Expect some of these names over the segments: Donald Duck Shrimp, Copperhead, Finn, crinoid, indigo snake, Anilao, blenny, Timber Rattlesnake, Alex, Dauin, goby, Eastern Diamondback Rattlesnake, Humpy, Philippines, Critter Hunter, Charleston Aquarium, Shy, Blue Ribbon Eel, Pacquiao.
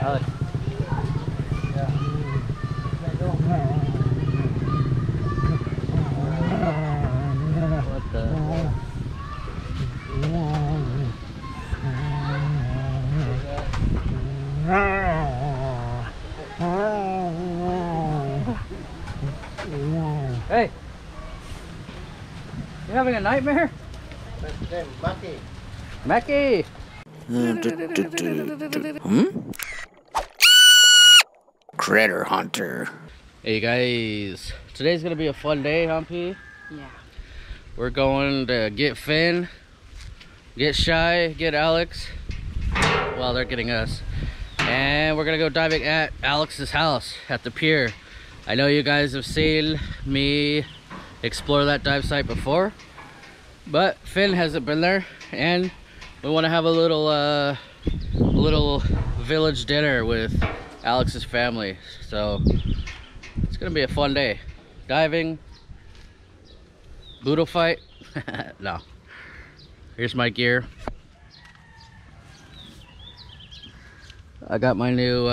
Alex. Hey, you having a nightmare? Mackie. Critter Hunter. Hey guys, today's gonna be a fun day, Humpy. Yeah. We're going to get Finn, get Shy, get Alex. Well, they're getting us. And we're gonna go diving at Alex's house at the pier. I know you guys have seen me explore that dive site before, but Finn hasn't been there, and we want to have a little village dinner with Alex's family. So it's gonna be a fun day. Diving, boodle fight. No, here's my gear. I got my new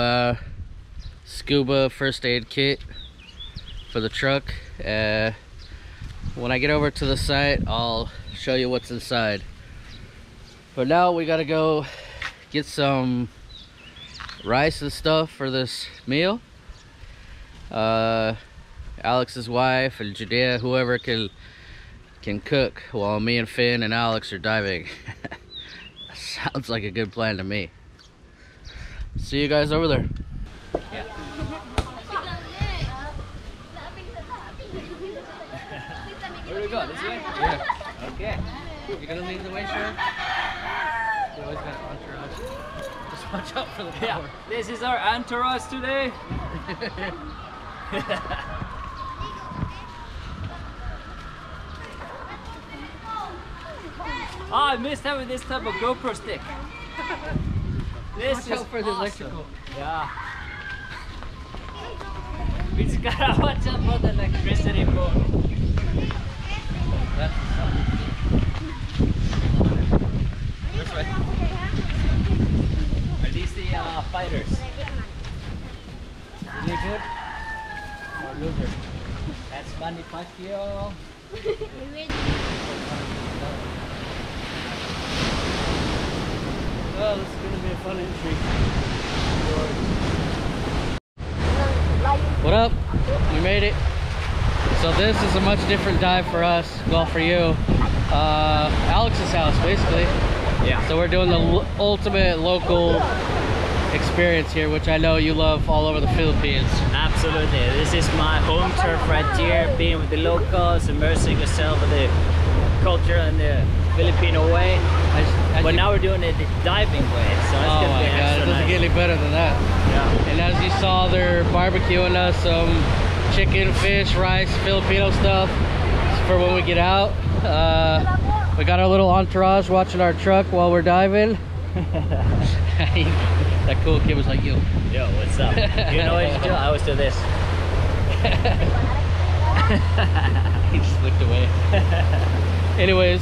scuba first aid kit for the truck. When I get over to the site, I'll show you what's inside. But now we gotta go get some rice and stuff for this meal. Alex's wife and Judea, whoever can cook while me and Finn and Alex are diving. Sounds like a good plan to me. See you guys over there. Yeah. Where do we go? This way? Yeah. Okay. You're gonna lead the way, sure? You always got an entourage. Just watch out for the power. Yeah. This is our entourage today. Oh, I missed having this type of GoPro stick. This is awesome. Electrical. Yeah. We just gotta watch out for the electricity board. That's this way. Are these the fighters? Is it good? Or loser? That's funny, Pacquiao. Well, this is gonna be a fun entry. What up? We made it. So this is a much different dive for us, well for you. Alex's house, basically. Yeah. So we're doing the ultimate local experience here, which I know you love all over the Philippines. Absolutely. This is my home turf right here, being with the locals, immersing yourself in the culture and the Filipino way. But now we're doing it the diving way, so it's oh gonna be my God, it doesn't get any better than that. Yeah. And as you saw, they're barbecuing us some chicken, fish, rice, Filipino stuff for when we get out. We got our little entourage watching our truck while we're diving. That cool kid was like, yo, what's up? You know what you do? I always do this. He just looked away. Anyways,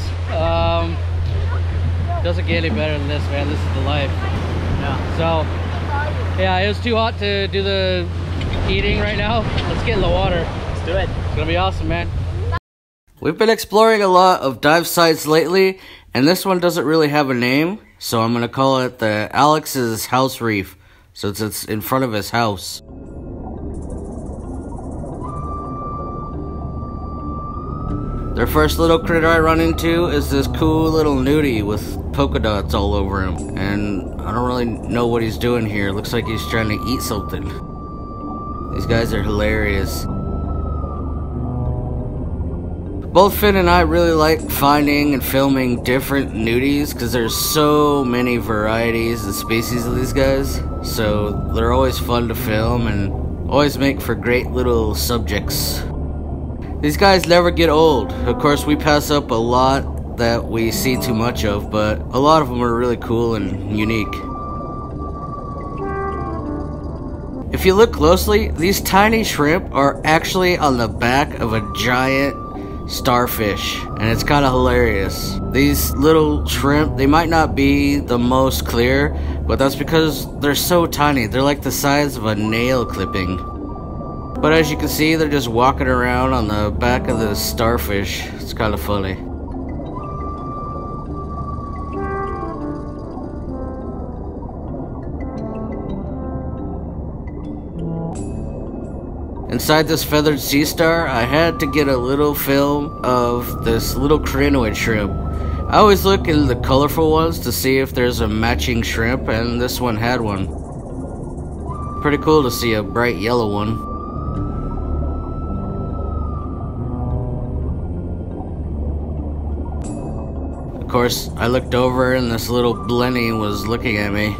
doesn't get any better than this, man. This is the life. Yeah. So, yeah, it was too hot to do the eating right now. Let's get in the water. Let's do it. It's gonna be awesome, man. We've been exploring a lot of dive sites lately, and this one doesn't really have a name, so I'm gonna call it the Alex's House Reef, since it's in front of his house. Their first little critter I run into is this cool little nudie with polka dots all over him. And I don't really know what he's doing here. Looks like he's trying to eat something. These guys are hilarious. Both Finn and I really like finding and filming different nudies because there's so many varieties and species of these guys. So they're always fun to film and always make for great little subjects. These guys never get old. Of course, we pass up a lot that we see too much of, but a lot of them are really cool and unique. If you look closely, these tiny shrimp are actually on the back of a giant starfish, and it's kind of hilarious. These little shrimp, they might not be the most clear, but that's because they're so tiny. They're like the size of a nail clipping. But as you can see, they're just walking around on the back of the starfish. It's kind of funny. Inside this feathered sea star, I had to get a little film of this little crinoid shrimp. I always look in the colorful ones to see if there's a matching shrimp, and this one had one. Pretty cool to see a bright yellow one. Of course, I looked over and this little blenny was looking at me.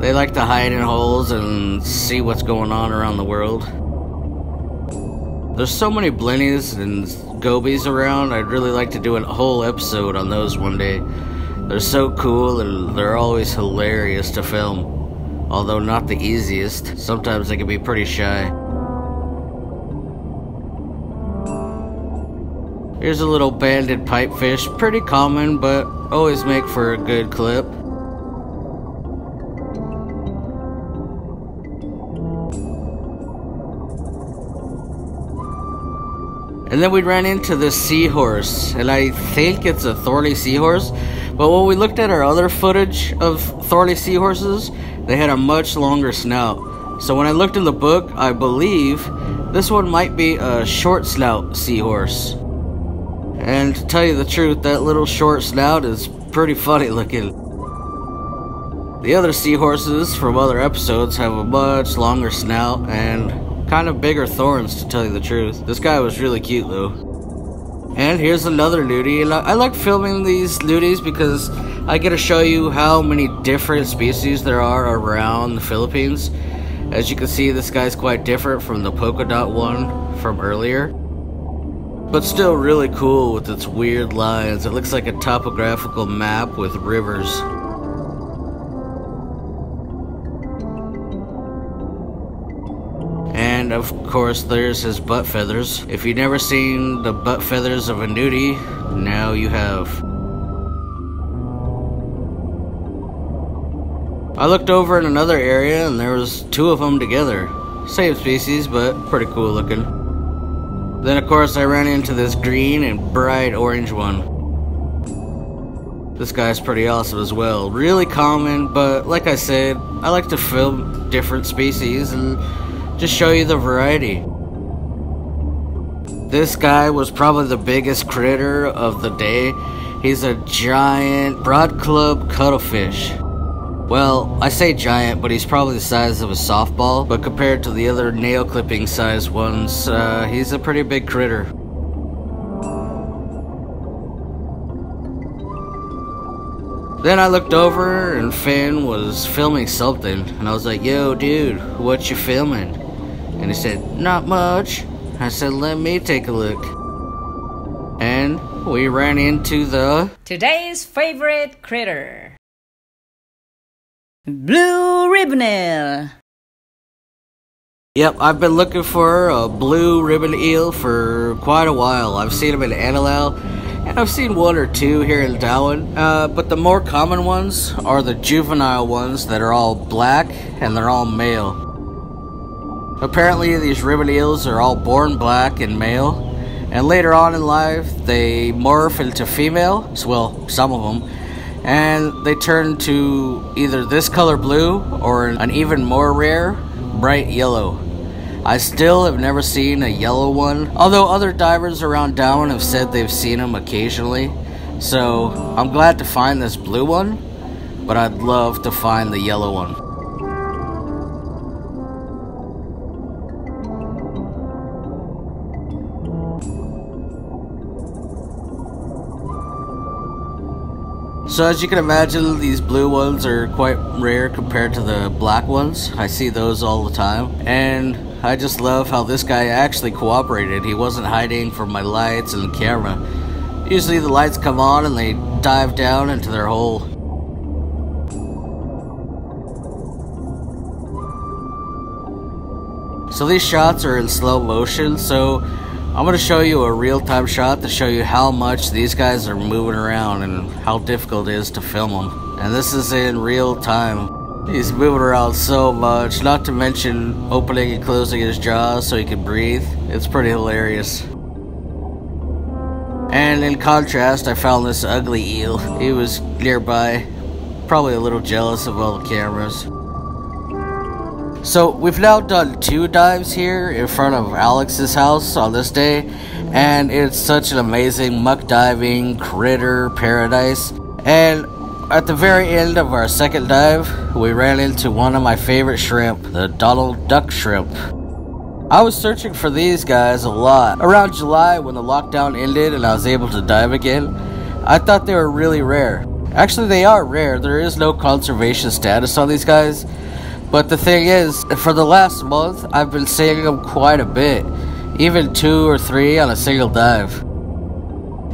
They like to hide in holes and see what's going on around the world. There's so many blennies and gobies around, I'd really like to do a whole episode on those one day. They're so cool and they're always hilarious to film. Although not the easiest, sometimes they can be pretty shy. Here's a little banded pipefish, pretty common but always make for a good clip. And then we ran into this seahorse, and I think it's a thorny seahorse, but when we looked at our other footage of thorny seahorses, they had a much longer snout. So when I looked in the book, I believe this one might be a short snout seahorse. And to tell you the truth, that little short snout is pretty funny looking. The other seahorses from other episodes have a much longer snout and kind of bigger thorns, to tell you the truth. This guy was really cute though. And here's another nudie, and I like filming these nudies because I get to show you how many different species there are around the Philippines. As you can see, this guy's quite different from the polka dot one from earlier, but still really cool with its weird lines. It looks like a topographical map with rivers. And of course, there's his butt feathers. If you've never seen the butt feathers of a nudie, now you have. I looked over in another area and there was two of them together. Same species, but pretty cool looking. Then of course I ran into this green and bright orange one. This guy's pretty awesome as well. Really common, but like I said, I like to film different species and just show you the variety. This guy was probably the biggest critter of the day. He's a giant broad club cuttlefish. Well, I say giant, but he's probably the size of a softball, but compared to the other nail clipping size ones, he's a pretty big critter. Then I looked over and Finn was filming something, and I was like, "Yo dude, what you filming?" And he said, "Not much." I said, "Let me take a look." And we ran into the today's favorite critter, Blue Ribbon Eel. Yep, I've been looking for a blue ribbon eel for quite a while. I've seen them in Anilao, and I've seen one or two here in Dauin, but the more common ones are the juvenile ones that are all black and they're all male. Apparently these ribbon eels are all born black and male, and later on in life they morph into female, well, some of them, and they turn to either this color blue or an even more rare bright yellow. I still have never seen a yellow one, although other divers around Dauin have said they've seen them occasionally, so I'm glad to find this blue one, but I'd love to find the yellow one. So as you can imagine, these blue ones are quite rare compared to the black ones. I see those all the time, and I just love how this guy actually cooperated. He wasn't hiding from my lights and the camera. Usually the lights come on and they dive down into their hole. So these shots are in slow motion, so I'm going to show you a real-time shot to show you how much these guys are moving around and how difficult it is to film them. And this is in real time. He's moving around so much, not to mention opening and closing his jaws so he can breathe. It's pretty hilarious. And in contrast, I found this ugly eel. He was nearby, probably a little jealous of all the cameras. So we've now done 2 dives here in front of Alex's house on this day, and it's such an amazing muck diving critter paradise. And at the very end of our 2nd dive, we ran into one of my favorite shrimp, the Donald Duck Shrimp. I was searching for these guys a lot around July when the lockdown ended and I was able to dive again. I thought they were really rare. Actually, they are rare. There is no conservation status on these guys. But the thing is, for the last month, I've been seeing them quite a bit. Even 2 or 3 on a single dive.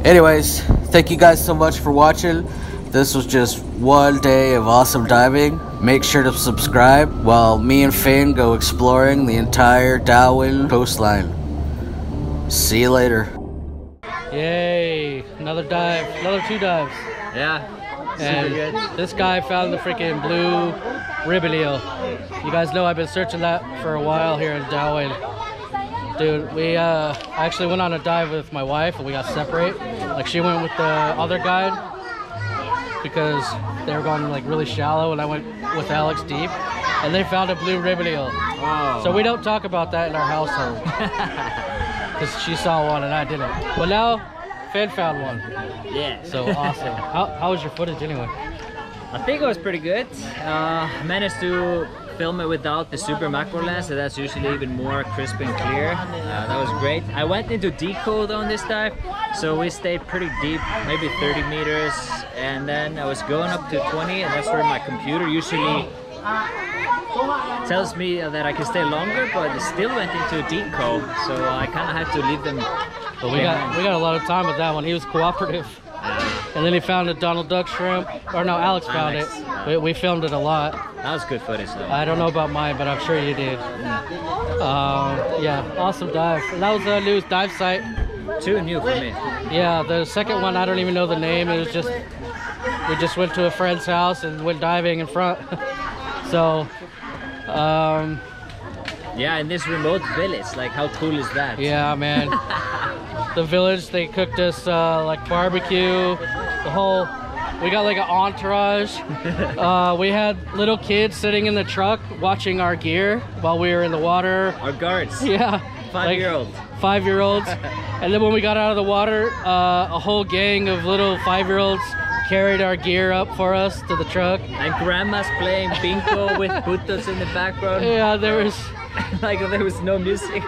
Anyways, thank you guys so much for watching. This was just one day of awesome diving. Make sure to subscribe while me and Finn go exploring the entire Dauin coastline. See you later. Yay, another dive, another 2 dives. Yeah, and super good. This guy found the freaking blue ribbon eel. You guys know I've been searching that for a while here in Dauin. Dude, we actually went on a dive with my wife and we got separate. Like, she went with the other guide because they were going like really shallow, and I went with Alex deep, and they found a blue ribbon eel. Oh. So we don't talk about that in our household because she saw one and I didn't. But now Finn found one. Yeah. So awesome. How was your footage anyway? I think it was pretty good. I managed to film it without the super macro lens, so that's usually even more crisp and clear. That was great. I went into deep cold on this dive, so we stayed pretty deep, maybe 30 meters, and then I was going up to 20, and that's where my computer usually tells me that I can stay longer, but it still went into a deep cold, so I kind of had to leave them. But we got a lot of time with that one. He was cooperative. Yeah. And then he found a Donald Duck Shrimp. Or no, Alex found it. We filmed it a lot. That was good footage though. I don't know about mine, but I'm sure you did. Yeah, awesome dive. And that was a new dive site. Too new for me. Yeah, the second one, I don't even know the name. It was just, we just went to a friend's house and went diving in front. So, yeah, in this remote village, like how cool is that? Yeah, man. The village, they cooked us like barbecue, the whole, we got like an entourage. We had little kids sitting in the truck watching our gear while we were in the water. Our guards. Yeah. 5-year-olds. Like 5-year-olds. And then when we got out of the water, a whole gang of little 5-year-olds carried our gear up for us to the truck. And grandma's playing bingo with putos in the background. Yeah, there was... like there was no music.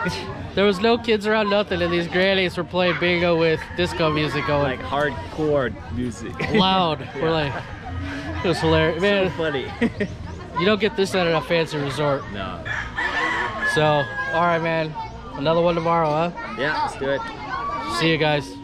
There was no kids around, nothing, and these grannies were playing bingo with disco music going. Like hardcore music. Loud. Yeah. We're like, it was hilarious. Man, so funny. You don't get this at a fancy resort. No. So, alright man, another one tomorrow, huh? Yeah, let's do it. See you guys.